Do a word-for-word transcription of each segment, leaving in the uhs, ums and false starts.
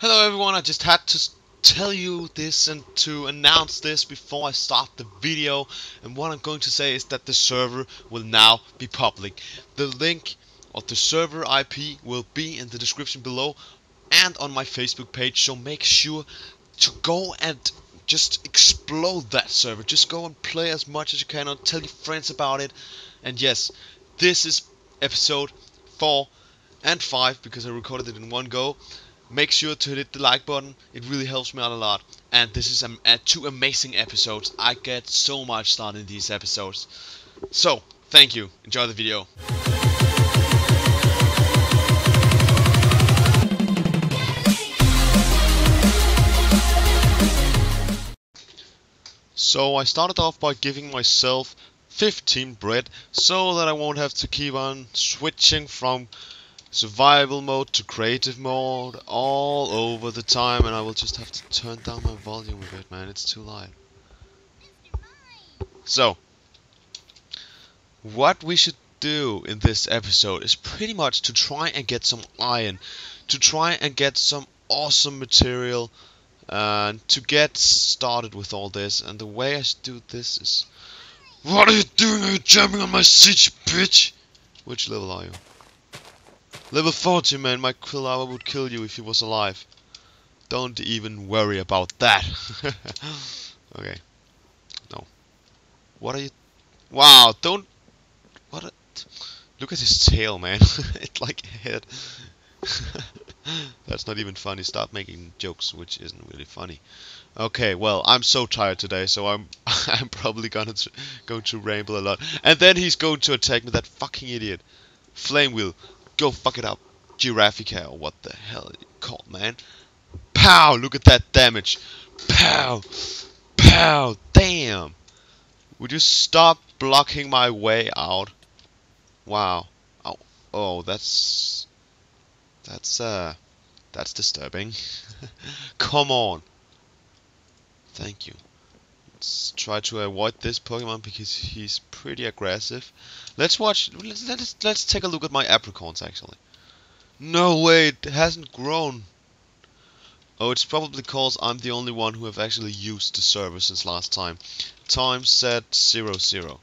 Hello everyone, I just had to tell you this and to announce this before I start the video, and what I'm going to say is that the server will now be public. The link of the server I P will be in the description below and on my Facebook page, so make sure to go and just explode that server. Just go and play as much as you can and tell your friends about it. And yes, this is episode four and five because I recorded it in one go. Make sure to hit the like button, it really helps me out a lot. And this is um, uh, two amazing episodes. I get so much done in these episodes. So, thank you, enjoy the video. So I started off by giving myself fifteen bread, so that I won't have to keep on switching from survival mode to creative mode all over the time, and I will just have to turn down my volume a bit, man, it's too loud. So, what we should do in this episode is pretty much to try and get some iron, to try and get some awesome material, and uh, to get started with all this. And the way I should do this is... What are you doing? Are you jumping on my seat, bitch? Which level are you? Level forty, man, my Quilava would kill you if he was alive. Don't even worry about that. Okay. No. What are you... Wow, don't... What a... Look at his tail, man. It's like a head. That's not even funny. Stop making jokes, which isn't really funny. Okay, well, I'm so tired today, so I'm I'm probably gonna tr going to ramble a lot. And then he's going to attack me, that fucking idiot. Flamewheel. Go fuck it up, Giraffica, or what the hell you called, man. Pow! Look at that damage. Pow! Pow! Damn! Would you stop blocking my way out? Wow. Oh, oh that's... That's, uh... That's disturbing. Come on! Thank you. Let's try to avoid this Pokemon because he's pretty aggressive. Let's watch. Let's, let's let's take a look at my apricorns actually. No way, it hasn't grown. Oh, it's probably because I'm the only one who have actually used the server since last time. Time set zero zero.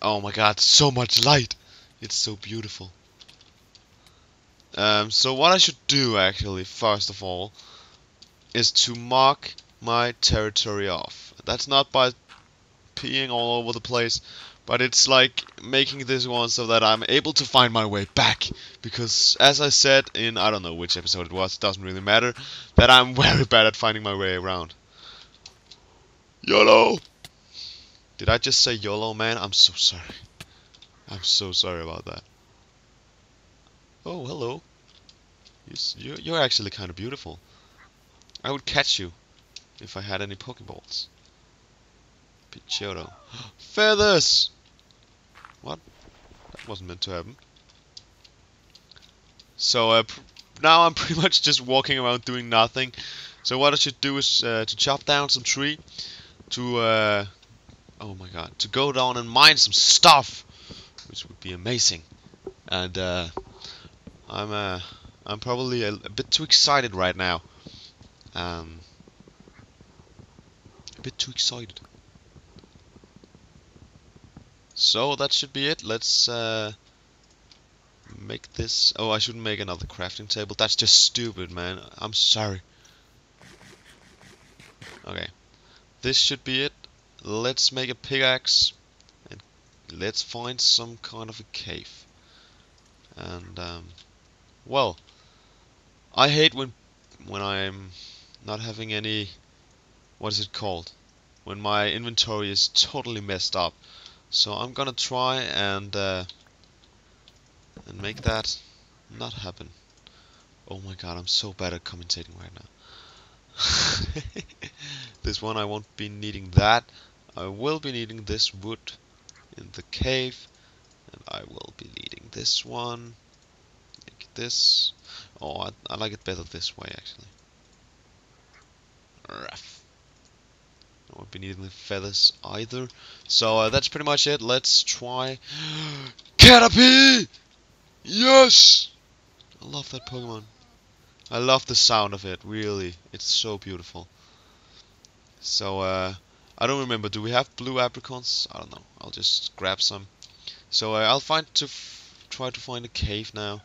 Oh my God, so much light! It's so beautiful. Um, so what I should do actually, first of all, is to mark my territory off. That's not by peeing all over the place, but it's like making this one so that I'm able to find my way back, because as I said in, I don't know which episode it was, it doesn't really matter, that I'm very bad at finding my way around. YOLO! Did I just say YOLO, man? I'm so sorry. I'm so sorry about that. Oh, hello. You're, you're actually kind of beautiful. I would catch you if I had any Pokeballs. Pichu. Feathers! What? That wasn't meant to happen. So uh, pr now I'm pretty much just walking around doing nothing. So what I should do is uh, to chop down some tree. To... Uh, oh my God. To go down and mine some stuff. Which would be amazing. And uh, I'm, uh, I'm probably a, a bit too excited right now. Um... bit too excited. So that should be it. Let's uh, make this. Oh, I shouldn't make another crafting table. That's just stupid, man. I'm sorry. Okay. This should be it. Let's make a pickaxe and let's find some kind of a cave. And um, well, I hate when when I'm not having any. What is it called? When my inventory is totally messed up. So I'm gonna try and uh, and make that not happen. Oh my God, I'm so bad at commentating right now. This one I won't be needing that. I will be needing this wood in the cave, and I will be needing this one. Like this. Oh, I, I like it better this way actually. Ruff. I won't be needing the feathers either. So uh, that's pretty much it. Let's try... Caterpie! Yes! I love that Pokemon. I love the sound of it, really. It's so beautiful. So, uh, I don't remember. Do we have blue apricorns? I don't know. I'll just grab some. So, uh, I'll find to f try to find a cave now.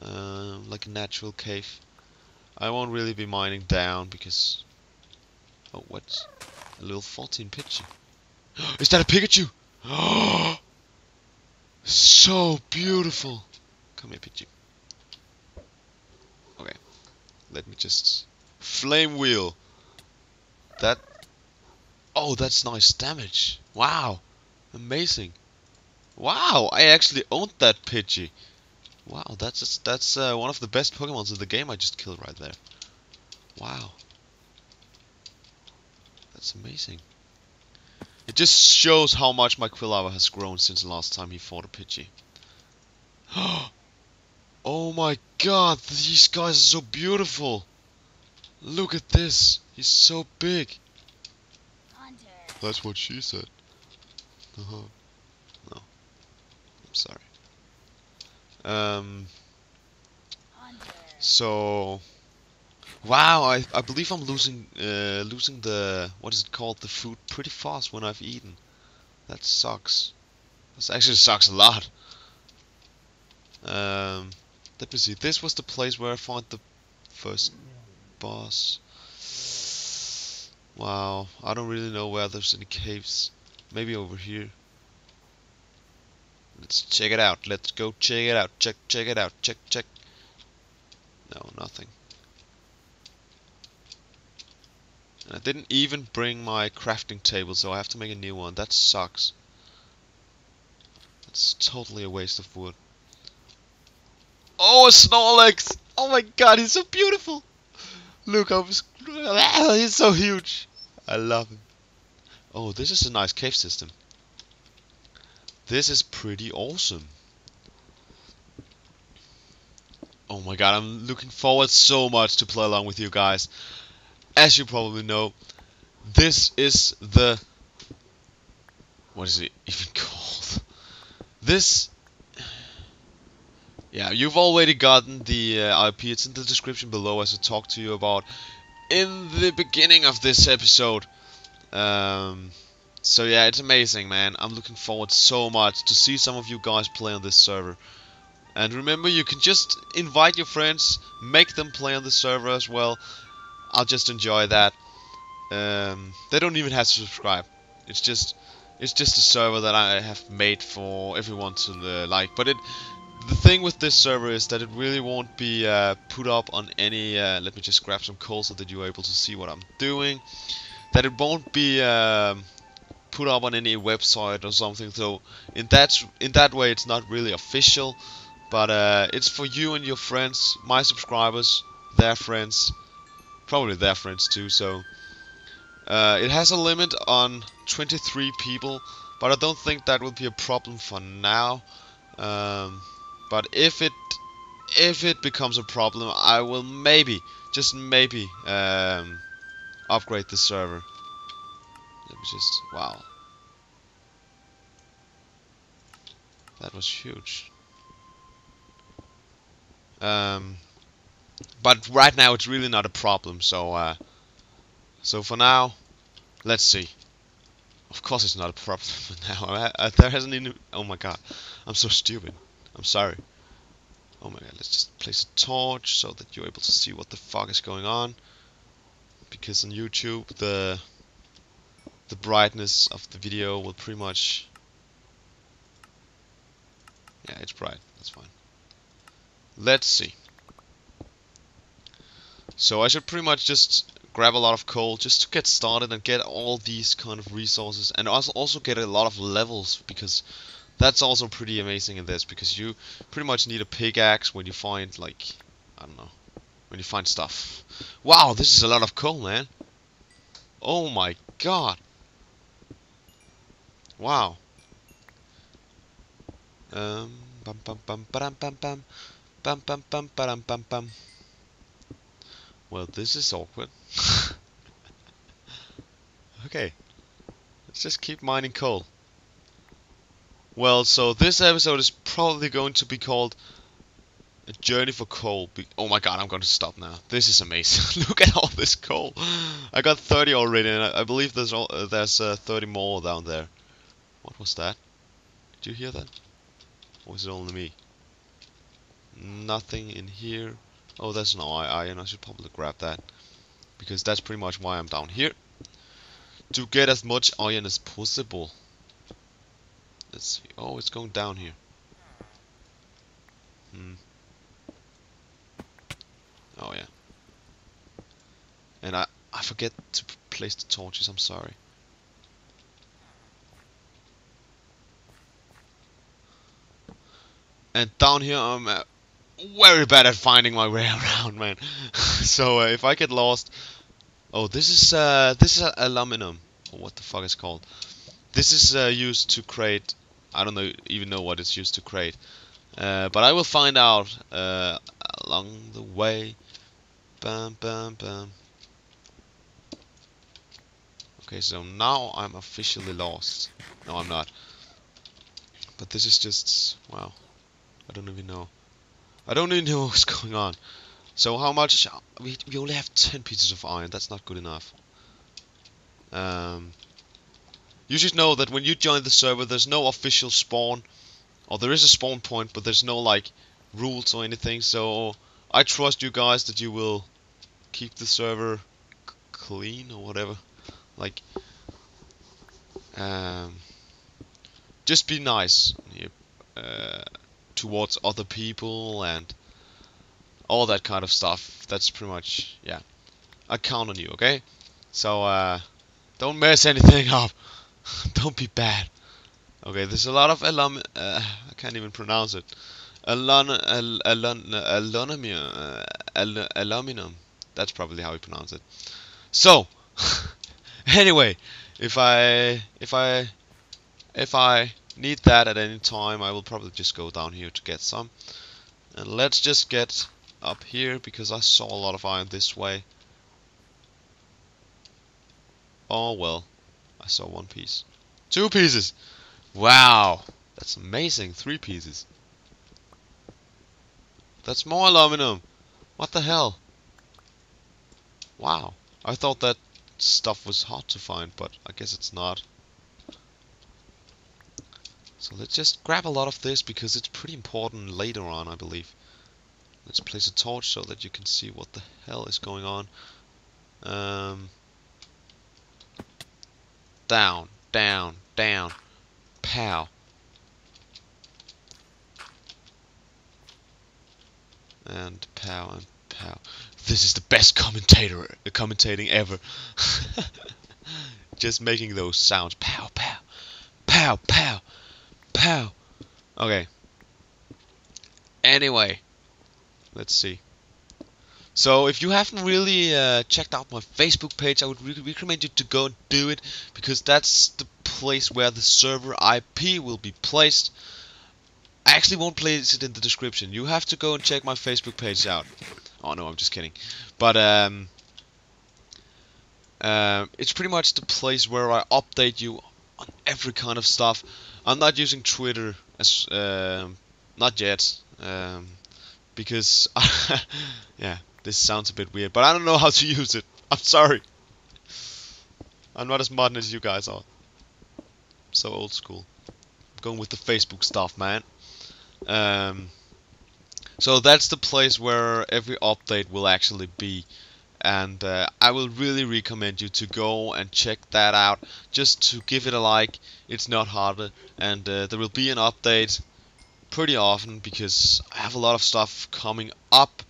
Uh, like a natural cave. I won't really be mining down because... Oh, what? A little fourteen Pidgey. Is that a Pikachu? So beautiful! Come here, Pidgey. Okay. Let me just... Flamewheel! That... Oh, that's nice damage. Wow. Amazing. Wow, I actually owned that Pidgey. Wow, that's just, that's uh, one of the best Pokémons in the game I just killed right there. Wow. That's amazing. It just shows how much my Quilava has grown since the last time he fought a Pidgey. Oh my god, these guys are so beautiful. Look at this. He's so big. Hunter. That's what she said. Uh-huh. No. I'm sorry. Um, so, wow, I, I believe I'm losing, uh, losing the, what is it called, the food pretty fast when I've eaten. That sucks. That actually sucks a lot. Um, let me see, this was the place where I fought the first boss. Wow, I don't really know where there's any caves. Maybe over here. Let's check it out. Let's go check it out. Check, check it out. Check, check. No, nothing. And I didn't even bring my crafting table, so I have to make a new one. That sucks. That's totally a waste of wood. Oh, a Snorlax! Oh my god, he's so beautiful! Look, I was... he's so huge. I love him. Oh, this is a nice cave system. This is pretty awesome. Oh my god, I'm looking forward so much to play along with you guys. As you probably know, this is the... What is it even called? This... Yeah, you've already gotten the uh, I P. It's in the description below as I talked to you about in the beginning of this episode. Um... So yeah, it's amazing, man. I'm looking forward so much to see some of you guys play on this server. And remember, you can just invite your friends, make them play on the server as well. I'll just enjoy that. Um, they don't even have to subscribe. It's just, it's just a server that I have made for everyone to uh, like. But it, the thing with this server is that it really won't be uh, put up on any. Uh, let me just grab some coal so that you're able to see what I'm doing. That it won't be. Um, put up on any website or something, so in that in that way it's not really official, but uh, it's for you and your friends, my subscribers, their friends, probably their friends too. So uh, it has a limit on twenty-three people, but I don't think that will be a problem for now. Um, but if it if it becomes a problem, I will maybe, just maybe, um, upgrade the server. Let me just... Wow. That was huge. Um, but right now it's really not a problem, so... Uh, so for now, let's see. Of course it's not a problem for now. I, I, there hasn't even... Oh my god. I'm so stupid. I'm sorry. Oh my god, let's just place a torch so that you're able to see what the fuck is going on. Because on YouTube, the... the brightness of the video will pretty much... Yeah, it's bright. That's fine. Let's see. So I should pretty much just grab a lot of coal just to get started and get all these kind of resources. And also, also get a lot of levels, because that's also pretty amazing in this. Because you pretty much need a pickaxe when you find, like... I don't know. When you find stuff. Wow, this is a lot of coal, man. Oh my god. Wow. Um, bum bum bum bam bam bam bam bam bam bam bam bam. Well, this is awkward. Okay, let's just keep mining coal. Well, so this episode is probably going to be called A journey for coal. Be oh my god, I'm going to stop now. This is amazing. Look at all this coal. I got thirty already, and I, I believe there's all, uh, there's uh, thirty more down there. What was that? Did you hear that? Or was it only me? Nothing in here. Oh, there's an iron. I should probably grab that, because that's pretty much why I'm down here, to get as much iron as possible. Let's see. Oh, it's going down here. Hmm. Oh yeah. And I I forget to place the torches. I'm sorry. And down here I'm uh, very bad at finding my way around, man. So uh, if I get lost, oh, this is uh this is uh, aluminum. Or what the fuck it's called? This is uh, used to create. I don't know even know what it's used to create. Uh, but I will find out uh, along the way. Bam, bam, bam. Okay, so now I'm officially lost. No, I'm not. But this is just wow. I don't even know. I don't even know what's going on. So how much? We we only have ten pieces of iron. That's not good enough. Um. You should know that when you join the server, there's no official spawn. Or there is a spawn point, but there's no like rules or anything. So I trust you guys that you will keep the server c clean or whatever. Like, um, just be nice uh, towards other people and all that kind of stuff. That's pretty much, yeah. I count on you, okay? So uh, don't mess anything up. Don't be bad. Okay, there's a lot of alum. Uh, I can't even pronounce it. Alun, al, alun, alunamium, uh, al, aluminum. That's probably how you pronounce it. So, anyway, if I, if I, if I need that at any time, I will probably just go down here to get some. And let's just get up here because I saw a lot of iron this way. Oh well. I saw one piece. Two pieces! Wow! That's amazing. Three pieces. That's more aluminum. What the hell? Wow. I thought that stuff was hard to find, but I guess it's not. So let's just grab a lot of this because it's pretty important later on, I believe. Let's place a torch so that you can see what the hell is going on. Um... Down, down, down, pow. And pow and pow. This is the best commentator, the commentating ever. Just making those sounds. Pow, pow, pow, pow, pow. Okay. Anyway, let's see. So if you haven't really uh, checked out my Facebook page, I would re recommend you to go and do it, because that's the place where the server I P will be placed. I actually won't place it in the description. You have to go and check my Facebook page out. Oh no, I'm just kidding. But um, uh, it's pretty much the place where I update you on every kind of stuff. I'm not using Twitter as uh, not yet, um, because yeah. This sounds a bit weird, but I don't know how to use it. I'm sorry. I'm not as modern as you guys are. I'm so old school. I'm going with the Facebook stuff, man. Um, so that's the place where every update will actually be. And uh, I will really recommend you to go and check that out. Just to give it a like. It's not hard. And uh, there will be an update pretty often, because I have a lot of stuff coming up.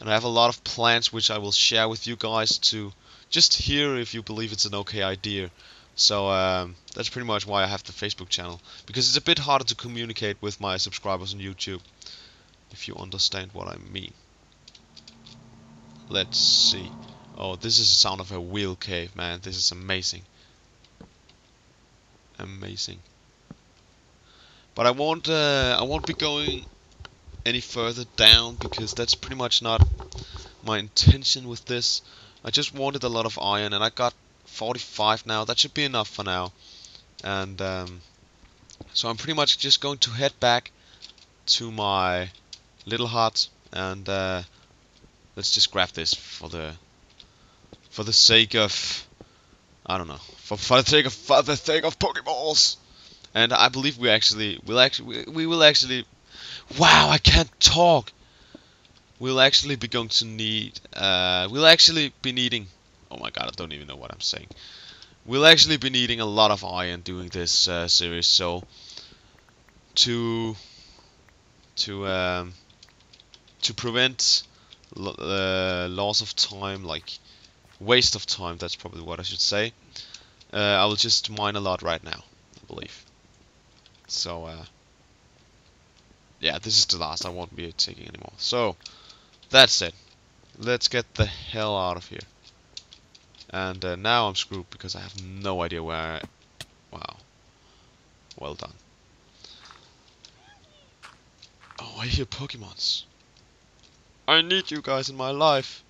And I have a lot of plans which I will share with you guys to just hear if you believe it's an okay idea. So um, that's pretty much why I have the Facebook channel. Because it's a bit harder to communicate with my subscribers on YouTube. If you understand what I mean. Let's see. Oh, this is the sound of a wheel cave, man. This is amazing. Amazing. But I won't, uh, I won't be going any further down, because that's pretty much not my intention with this. I just wanted a lot of iron, and I got forty-five now. That should be enough for now. And um, so I'm pretty much just going to head back to my little hut and uh, let's just grab this for the for the sake of I don't know for, for the sake of for the sake of Pokeballs. And I believe we actually will actually we, we will actually wow I can't talk. We'll actually be going to need uh, we'll actually be needing oh my god I don't even know what I'm saying. We'll actually be needing a lot of iron doing this uh, series, so to to um, to prevent lo uh, loss of time, like waste of time. That's probably what I should say. Uh, I will just mine a lot right now, I believe. So uh, yeah, this is the last. I won't be taking anymore. So that's it. Let's get the hell out of here. And uh, now I'm screwed because I have no idea where I... Wow. Well done. Oh, I hear Pokemons. I need you guys in my life.